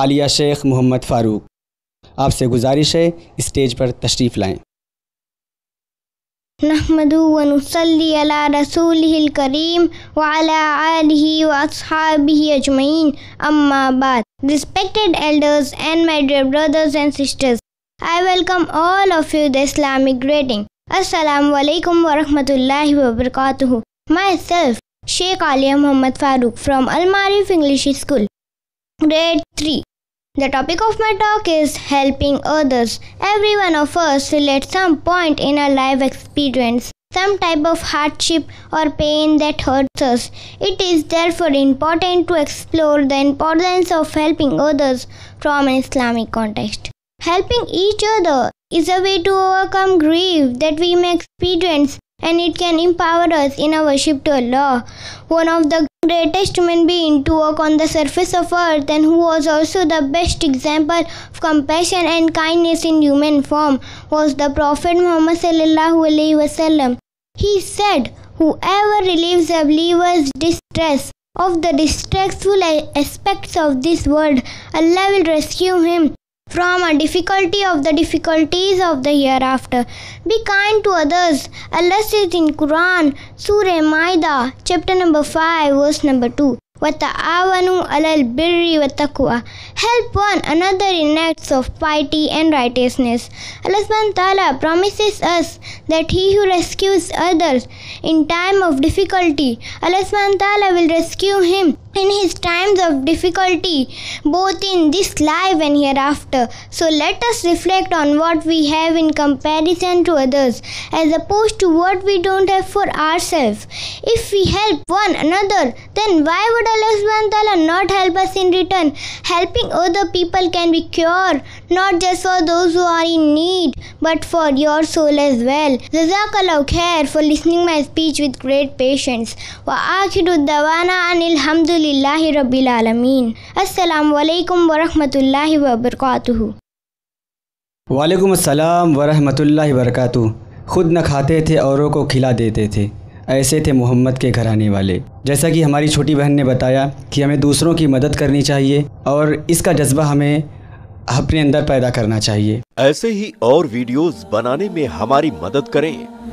عالیہ شیخ محمد فاروق، آپ سے گزارش ہے اسٹیج پر تشریف لائیں۔ نحمد و نصلی علی رسولہ الکریم وعلی آلہ واصحابہ اجمعین، اما بعد۔ Respected elders and my dear brothers and sisters, I welcome all of you the Islamic greeting. Assalamu alaikum wa rahmatullahi wa barakatuh. Myself, Sheikh Aaliya Mohammad Farooq from Al Marif English School, Grade 3. The topic of my talk is helping others. Every one of us relates some point in our life experience, some type of hardship or pain that hurts us. It is therefore important to explore the importance of helping others from an Islamic context. Helping each other is a way to overcome grief that we may experience, and it can empower us in our worship to Allah, one of the greatest human being to walk on the surface of earth, and who was also the best example of compassion and kindness in human form, was the Prophet Muhammad sallallahu alaihi wasallam. He said, "Whoever relieves a believer's distress of the distressful aspects of this world, Allah will rescue him from a difficulty of the difficulties of the hereafter." Be kind to others. Allah says in Quran, Surah Maidah, chapter number 5, verse number 2, وَتَعَاوَنُوا عَلَى الْبِرِّ وَالتَّقْوَى. Help one another in acts of piety and righteousness. Allah subhanahu wa ta'ala promises us that he who rescues others in time of difficulty, Allah subhanahu wa ta'ala will rescue him in his times of difficulty, both in this life and hereafter. So let us reflect on what we have in comparison to others, as opposed to what we don't have for ourselves. If we help one another, then why would Allah subhanahu wa ta'ala not help us in return? Helping other people can be cure, not just for those who are in need, but for your soul as well. Jazakallahu khair for listening my speech with great patience. Wa akhiru dawana anil hamdu للہ رب العالمین۔ السلام علیکم ورحمۃ اللہ وبرکاتہ۔ وعلیکم السلام ورحمۃ اللہ وبرکاتہ۔ خود نہ کھاتے تھے، اوروں کو کھلا دیتے تھے، ایسے تھے محمد کے گھرانے والے۔ جیسا کہ ہماری چھوٹی بہن نے بتایا کہ ہمیں دوسروں کی مدد کرنی چاہیے اور اس کا جذبہ ہمیں اپنے اندر پیدا کرنا چاہیے۔ ایسے ہی اور ویڈیوز بنانے میں ہماری مدد کریں۔